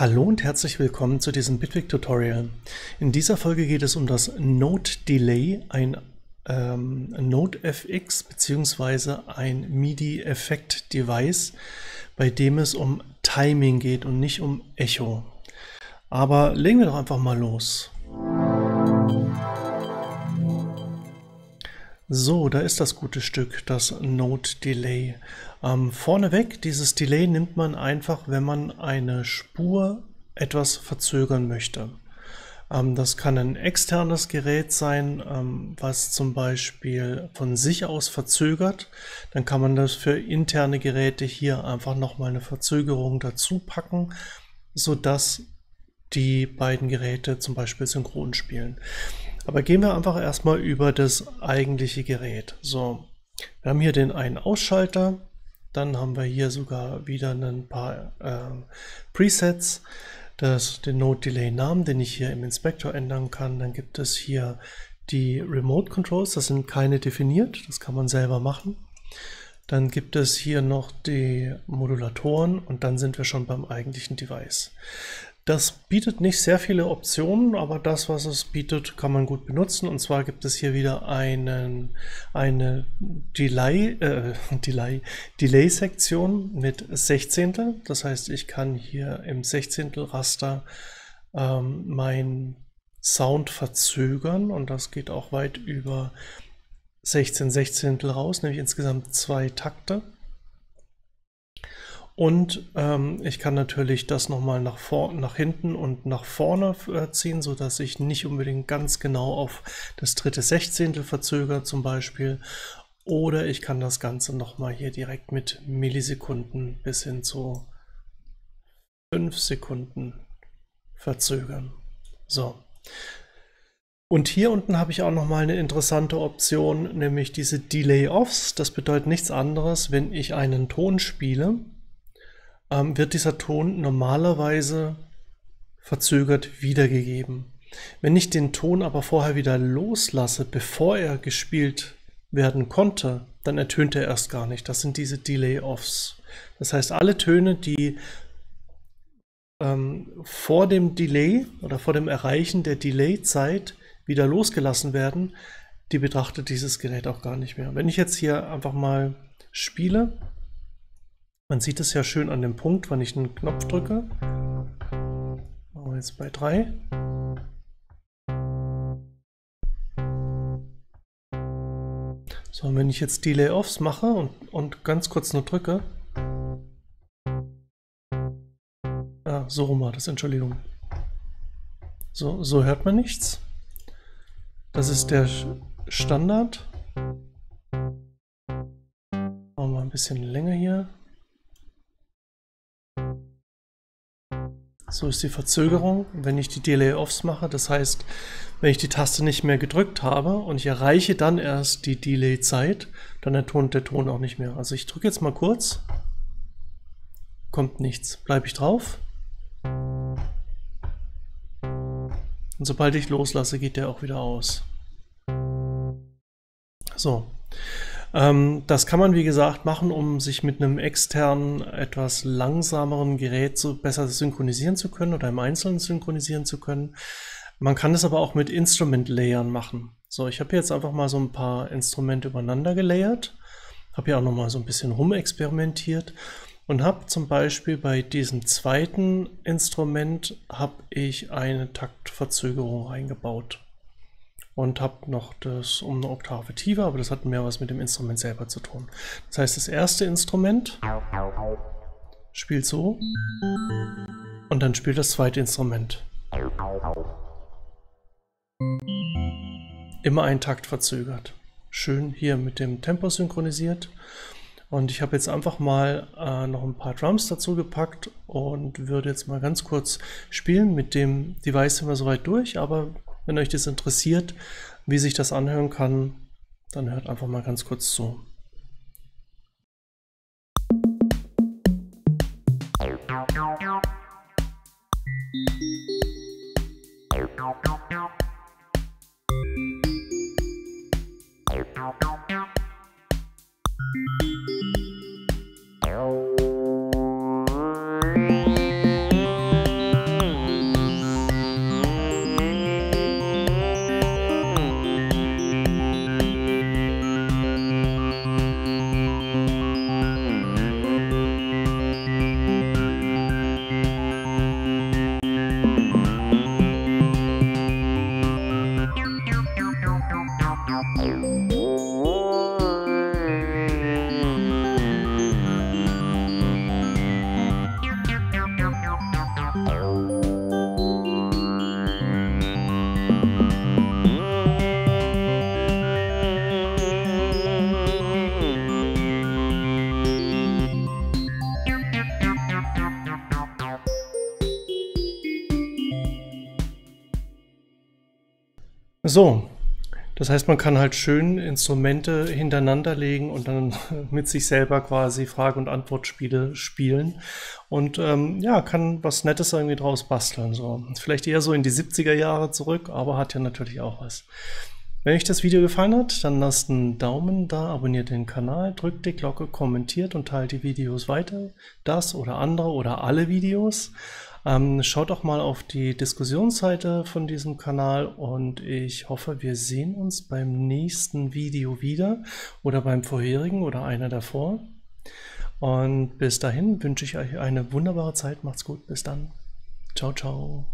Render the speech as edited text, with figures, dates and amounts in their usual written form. Hallo und herzlich willkommen zu diesem Bitwig-Tutorial. In dieser Folge geht es um das Node Delay, ein NodeFX bzw. ein MIDI-Effekt-Device, bei dem es um Timing geht und nicht um Echo. Aber legen wir doch einfach mal los. So, da ist das gute Stück, das Node Delay. Vorneweg, dieses Delay nimmt man einfach, wenn man eine Spur etwas verzögern möchte. Das kann ein externes Gerät sein, was zum Beispiel von sich aus verzögert. Dann kann man das für interne Geräte hier einfach nochmal eine Verzögerung dazu packen, sodass die beiden Geräte zum Beispiel synchron spielen. Aber gehen wir einfach erstmal über das eigentliche Gerät. So, wir haben hier den einen Ausschalter. Dann haben wir hier sogar wieder ein paar Presets, den Node-Delay-Namen, den ich hier im Inspektor ändern kann. Dann gibt es hier die Remote Controls, das sind keine definiert, das kann man selber machen. Dann gibt es hier noch die Modulatoren und dann sind wir schon beim eigentlichen Device. Das bietet nicht sehr viele Optionen, aber das, was es bietet, kann man gut benutzen. Und zwar gibt es hier wieder eine Delay-Sektion mit 16. Das heißt, ich kann hier im 16-Raster meinen Sound verzögern und das geht auch weit über 16/16 raus, nämlich insgesamt 2 Takte. Und ich kann natürlich das nochmal nach hinten und nach vorne ziehen, sodass ich nicht unbedingt ganz genau auf das dritte 16. verzögere zum Beispiel. Oder ich kann das Ganze nochmal hier direkt mit Millisekunden bis hin zu 5 Sekunden verzögern. So. Und hier unten habe ich auch nochmal eine interessante Option, nämlich diese Delay-Offs. Das bedeutet nichts anderes, wenn ich einen Ton spiele, wird dieser Ton normalerweise verzögert wiedergegeben. Wenn ich den Ton aber vorher wieder loslasse, bevor er gespielt werden konnte, dann ertönt er erst gar nicht. Das sind diese Delay-Offs. Das heißt, alle Töne, die vor dem Delay oder vor dem Erreichen der Delay-Zeit wieder losgelassen werden, die betrachtet dieses Gerät auch gar nicht mehr. Wenn ich jetzt hier einfach mal spiele, man sieht es ja schön an dem Punkt, wann ich einen Knopf drücke. Machen wir jetzt bei 3. So, und wenn ich jetzt Delay-Offs mache und ganz kurz nur drücke. So rum war das, Entschuldigung. So hört man nichts. Das ist der Standard. Machen wir mal ein bisschen länger hier. So ist die Verzögerung, wenn ich die Delay-Offs mache. Das heißt, wenn ich die Taste nicht mehr gedrückt habe und ich erreiche dann erst die Delay-Zeit, dann ertönt der Ton auch nicht mehr. Also ich drücke jetzt mal kurz, kommt nichts. Bleibe ich drauf. Und sobald ich loslasse, geht der auch wieder aus. So. Das kann man, wie gesagt, machen, um sich mit einem externen, etwas langsameren Gerät besser synchronisieren zu können oder im Einzelnen synchronisieren zu können. Man kann es aber auch mit Instrument-Layern machen. So, ich habe jetzt einfach mal so ein paar Instrumente übereinander gelayert, habe hier auch nochmal so ein bisschen rumexperimentiert und habe zum Beispiel bei diesem zweiten Instrument habe ich eine Taktverzögerung reingebaut. Und habe noch das um eine Oktave tiefer, aber das hat mehr was mit dem Instrument selber zu tun. Das heißt, das erste Instrument spielt so und dann spielt das zweite Instrument. Immer einen Takt verzögert. Schön hier mit dem Tempo synchronisiert. Und ich habe jetzt einfach mal noch ein paar Drums dazu gepackt und würde jetzt mal ganz kurz spielen. Mit dem Device sind wir soweit durch, aber wenn euch das interessiert, wie sich das anhören kann, dann hört einfach mal ganz kurz zu. So, das heißt, man kann halt schön Instrumente hintereinander legen und dann mit sich selber quasi Frage- und Antwortspiele spielen und ja, kann was Nettes irgendwie draus basteln. So. Vielleicht eher so in die 70er Jahre zurück, aber hat ja natürlich auch was. Wenn euch das Video gefallen hat, dann lasst einen Daumen da, abonniert den Kanal, drückt die Glocke, kommentiert und teilt die Videos weiter. Das oder andere oder alle Videos. Schaut auch mal auf die Diskussionsseite von diesem Kanal und ich hoffe, wir sehen uns beim nächsten Video wieder oder beim vorherigen oder einer davor. Und bis dahin wünsche ich euch eine wunderbare Zeit. Macht's gut, bis dann. Ciao, ciao.